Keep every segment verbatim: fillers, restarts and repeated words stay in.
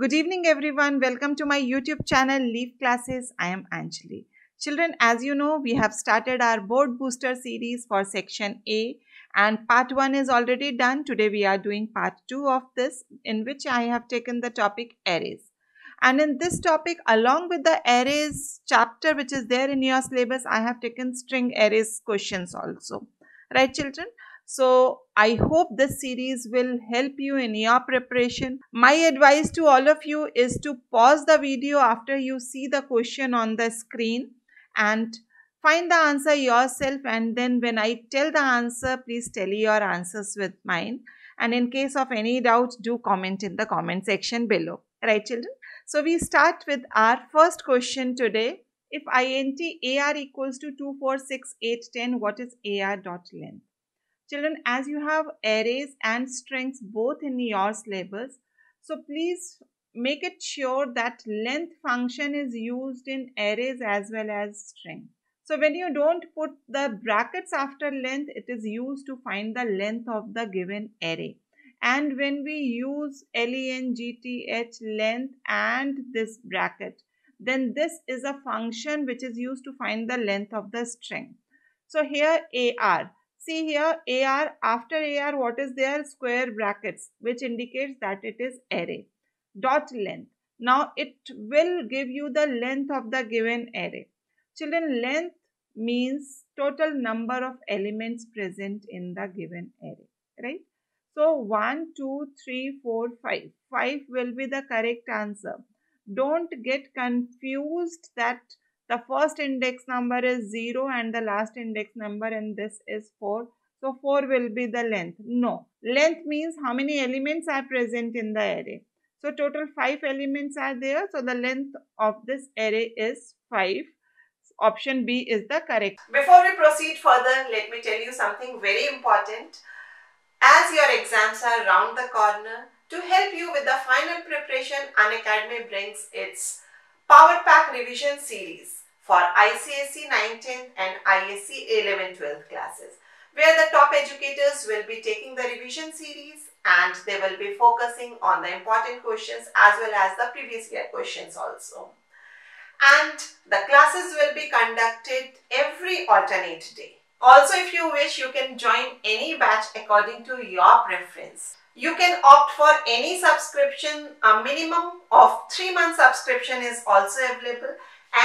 Good evening everyone. Welcome to my YouTube channel Leaf Classes. I am Anjali. Children, as you know, we have started our Board Booster Series for Section A and Part one is already done. Today we are doing Part two of this, in which I have taken the topic Arrays. And in this topic, along with the Arrays chapter which is there in your syllabus, I have taken String Arrays questions also. Right children? So, I hope this series will help you in your preparation. My advice to all of you is to pause the video after you see the question on the screen and find the answer yourself, and then when I tell the answer, please tally your answers with mine. And in case of any doubt, do comment in the comment section below. Right children? So, we start with our first question today. If int A R equals to two, four, six, eight, ten, what is A R dot length? Children, as you have arrays and strings both in your syllabus, so please make it sure that length function is used in arrays as well as string. So when you don't put the brackets after length, it is used to find the length of the given array. And when we use length, length and this bracket, then this is a function which is used to find the length of the string. So here A R. See here, A R, after A R, what is there? Square brackets, which indicates that it is array. Dot length. Now, it will give you the length of the given array. Children, length means total number of elements present in the given array, right? So, one, two, three, four, five. five will be the correct answer. Don't get confused that the first index number is zero and the last index number and this is four. So, four will be the length. No. Length means how many elements are present in the array. So, total five elements are there. So, the length of this array is five. Option B is the correct. Before we proceed further, let me tell you something very important. As your exams are round the corner, to help you with the final preparation, Unacademy brings its PowerPack Revision Series for I C S E nine tenth and I C S E eleven twelve classes, where the top educators will be taking the revision series and they will be focusing on the important questions as well as the previous year questions also. And the classes will be conducted every alternate day. Also, if you wish, you can join any batch according to your preference. You can opt for any subscription. A minimum of three month subscription is also available,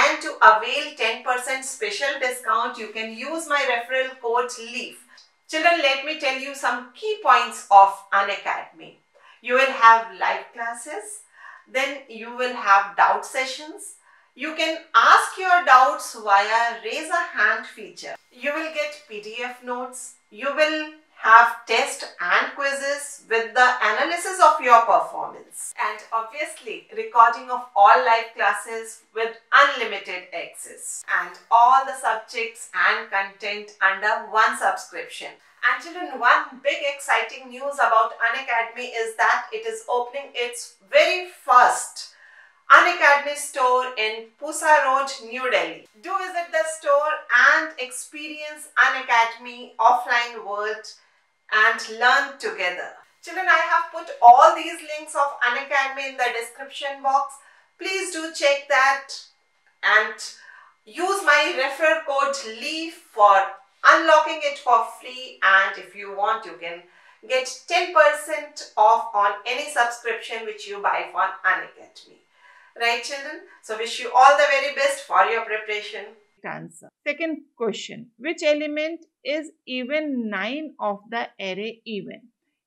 and to avail ten percent special discount, you can use my referral code LEAF. Children, let me tell you some key points of Unacademy. You will have live classes, then you will have doubt sessions. You can ask your doubts via raise a hand feature. You will get P D F notes. You will have tests and quizzes with the analysis of your performance, and obviously recording of all live classes with unlimited access, and all the subjects and content under one subscription. And children, one big exciting news about Unacademy is that it is opening its very first Unacademy store in Pusa Road, New Delhi. Do visit the store and experience Unacademy offline world and learn together. Children, I have put all these links of Unacademy in the description box. Please do check that and use my referral code LEAF for unlocking it for free, and if you want, you can get ten percent off on any subscription which you buy from Unacademy. Right children? So wish you all the very best for your preparation. Answer. Second question. Which element is even nine of the array even?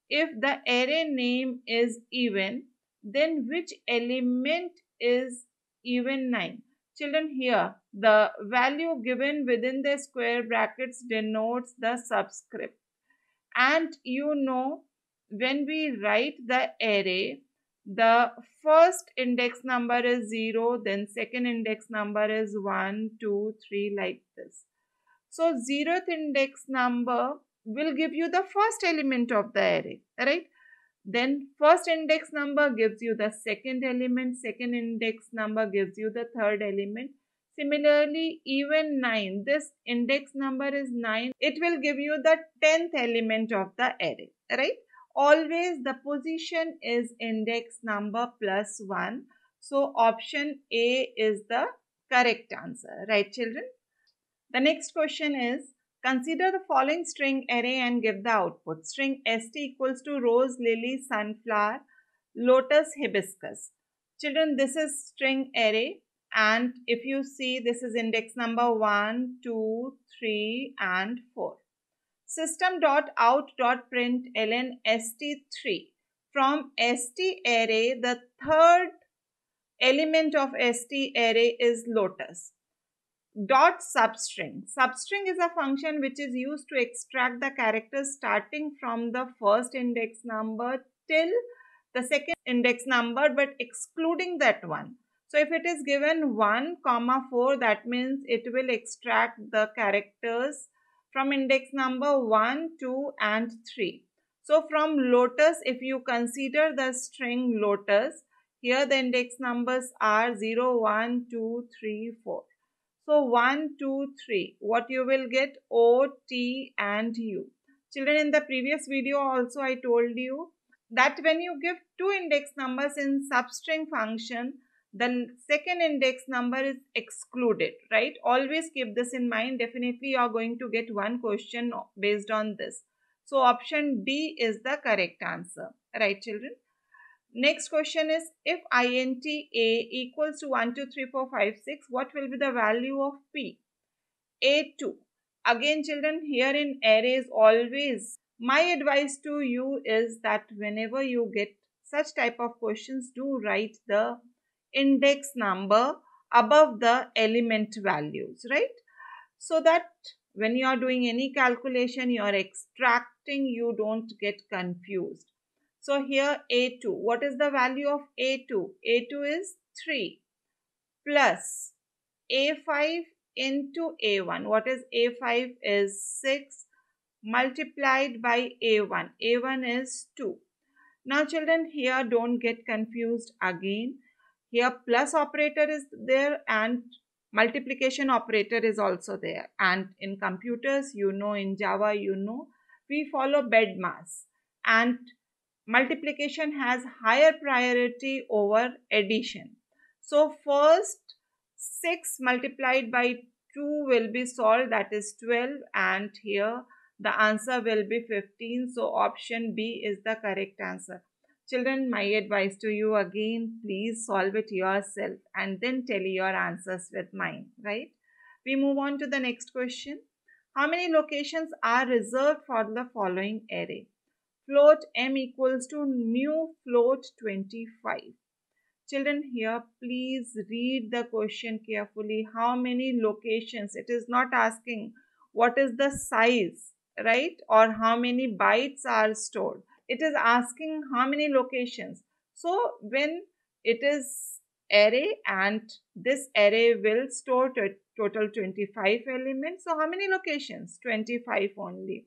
If the array name is even, then which element is even nine? Children, here the value given within the square brackets denotes the subscript. And you know, when we write the array, the first index number is zero, then second index number is one, two, three, like this. So, zeroth index number will give you the first element of the array, right? Then, first index number gives you the second element, second index number gives you the third element. Similarly, even nine, this index number is nine, it will give you the tenth element of the array, right? always the position is index number plus one. So option A is the correct answer. Right, children? The next question is, consider the following string array and give the output. String S T equals to rose, lily, sunflower, lotus, hibiscus. Children, this is string array, and if you see, this is index number one, two, three and four. System.out.println S T three. From S T array, the third element of S T array is lotus. Dot substring. Substring is a function which is used to extract the characters starting from the first index number till the second index number, but excluding that one. So if it is given one comma four, that means it will extract the characters from index number one, two and three. So from lotus, if you consider the string lotus, here the index numbers are zero, one, two, three, four. So one, two, three, what you will get? O, T and U. Children, in the previous video also I told you that when you give two index numbers in substring function, the second index number is excluded, right? Always keep this in mind. Definitely you are going to get one question based on this. So option D is the correct answer, right, children? Next question is, if int a equals to one, two, three, four, five, six, what will be the value of p? A two. Again, children, here in arrays always, my advice to you is that whenever you get such type of questions, do write the index number above the element values, right? So that when you are doing any calculation, you are extracting, you don't get confused. So here A two, what is the value of A two? A two is three plus A five into A one. What is A five is six multiplied by A one. A one is two. Now children, here don't get confused again. Here plus operator is there and multiplication operator is also there. And in computers, you know, in Java, you know, we follow BEDMAS, and multiplication has higher priority over addition. So first six multiplied by two will be solved, that is twelve, and here the answer will be fifteen. So option B is the correct answer. Children, my advice to you again, please solve it yourself and then tally your answers with mine, right? We move on to the next question. How many locations are reserved for the following array? Float m equals to new float twenty-five. Children, here please read the question carefully. How many locations? It is not asking what is the size, right? Or how many bytes are stored. It is asking how many locations. So when it is array, and this array will store total twenty-five elements. So how many locations? twenty-five only,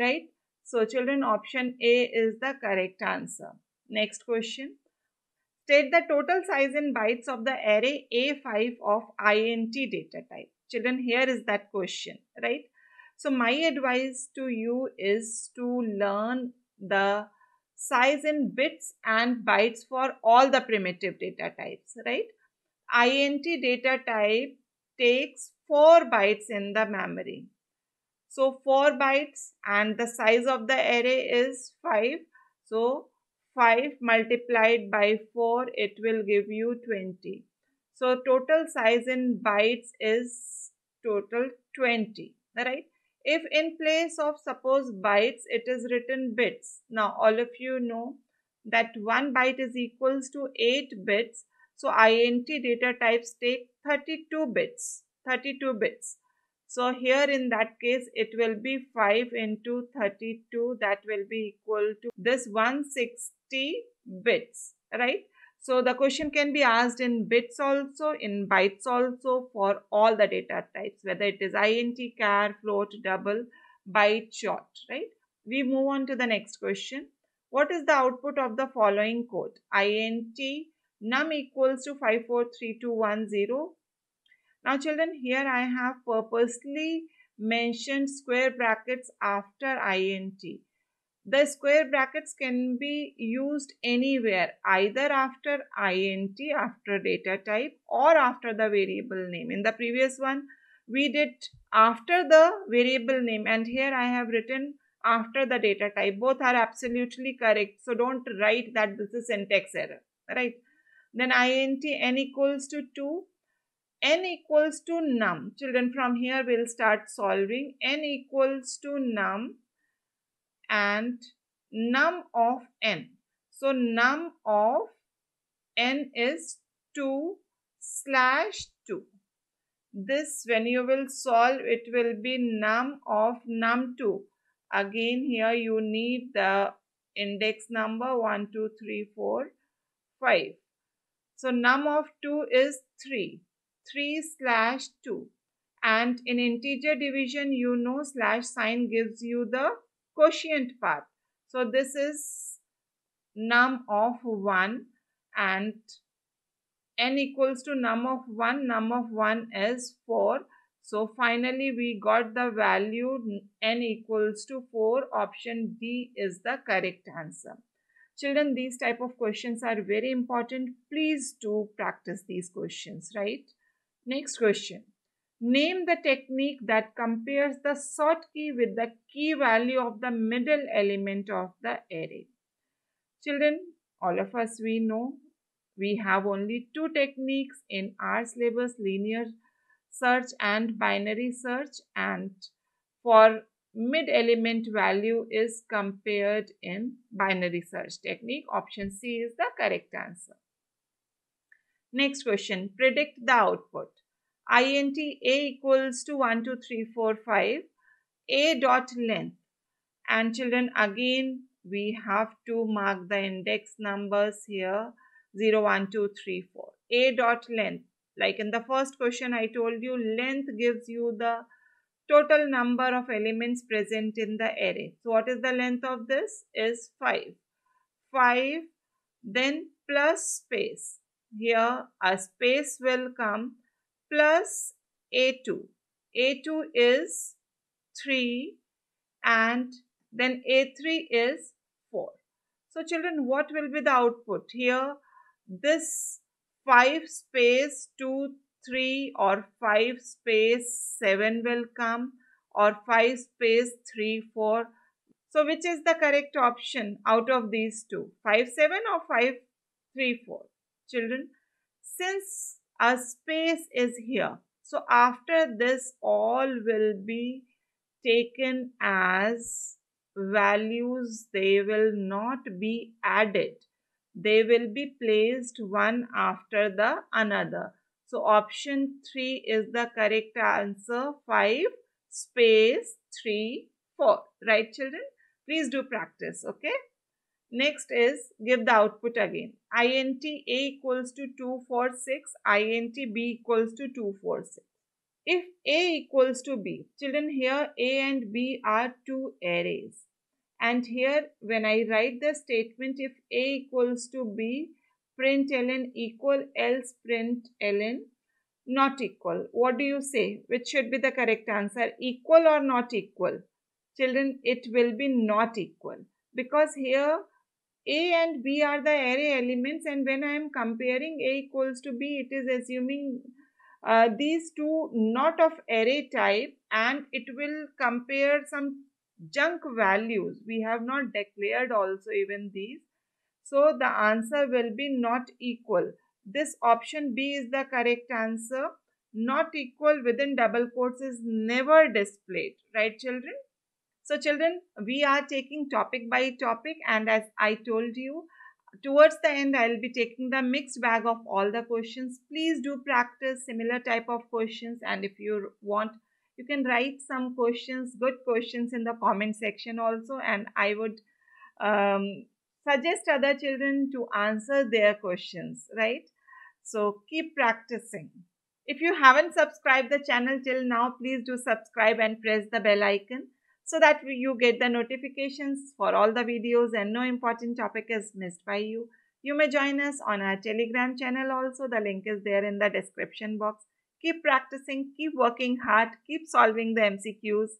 right? So children, option A is the correct answer. Next question. State the total size in bytes of the array A five of int data type. Children, here is that question, right? So my advice to you is to learn the size in bits and bytes for all the primitive data types, right? Int data type takes four bytes in the memory. So four bytes, and the size of the array is five. So five multiplied by four, it will give you twenty. So total size in bytes is total twenty, right? If in place of suppose bytes, it is written bits. Now all of you know that one byte is equals to eight bits. So int data types take thirty-two bits, thirty-two bits. So here in that case, it will be five into thirty-two, that will be equal to this one hundred sixty bits, right? So the question can be asked in bits also, in bytes also, for all the data types, whether it is int, char, float, double, byte, short, right? We move on to the next question. What is the output of the following code? Int num equals to five four three two one zero. Now children, here I have purposely mentioned square brackets after int. The square brackets can be used anywhere, either after int, after data type, or after the variable name. In the previous one, we did after the variable name, and here I have written after the data type. Both are absolutely correct, so don't write that this is syntax error, right? Then int n equals to two, n equals to num. Children, from here we'll start solving. N equals to num and num of n. So num of n is two slash two. This, when you will solve, it will be num of num two. Again, here you need the index number one, two, three, four, five. So num of two is three. three slash two. And in integer division, you know, slash sign gives you the quotient part. So this is num of one, and n equals to num of one. Num of one is four. So finally we got the value n equals to four. Option D is the correct answer. Children, these type of questions are very important. Please do practice these questions, right? Next question. Name the technique that compares the sort key with the key value of the middle element of the array. Children, all of us, we know we have only two techniques in our syllabus: linear search and binary search. And for mid element, value is compared in binary search technique. Option C is the correct answer. Next question. Predict the output. Int a equals to one, two, three, four, five. A dot length. And children, again we have to mark the index numbers here, zero, one, two, three, four. A dot length. Like in the first question I told you, length gives you the total number of elements present in the array. So what is the length of this? Is five. five, then plus space. Here a space will come, plus A two. A two is three, and then A three is four. So children, what will be the output here? This five space two, three or five space seven will come, or five space three, four. So which is the correct option out of these two? five, seven or five, three, four? Children, since a space is here, so after this all will be taken as values. They will not be added. They will be placed one after the another. So option three is the correct answer, five space three, four. Right children? Please do practice, okay? Next is give the output again. Int a equals to two, four, six. Int b equals to two, four, six. If a equals to b, children, here a and b are two arrays. And here when I write the statement, if a equals to b, println equal, else println not equal. What do you say? Which should be the correct answer? Equal or not equal? Children, it will be not equal, because here a and b are the array elements, and when I am comparing a equals to b, it is assuming uh, these two not of array type, and it will compare some junk values. We have not declared also even these. So the answer will be not equal. This option B is the correct answer. Not equal within double quotes is never displayed. Right children? So children, we are taking topic by topic, and as I told you, towards the end I will be taking the mixed bag of all the questions. Please do practice similar type of questions, and if you want, you can write some questions, good questions, in the comment section also, and I would um, suggest other children to answer their questions, right? So keep practicing. If you haven't subscribed the channel till now, please do subscribe and press the bell icon so that you get the notifications for all the videos and no important topic is missed by you. You may join us on our Telegram channel also. The link is there in the description box. Keep practicing, keep working hard, keep solving the M C Qs.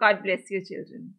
God bless you children.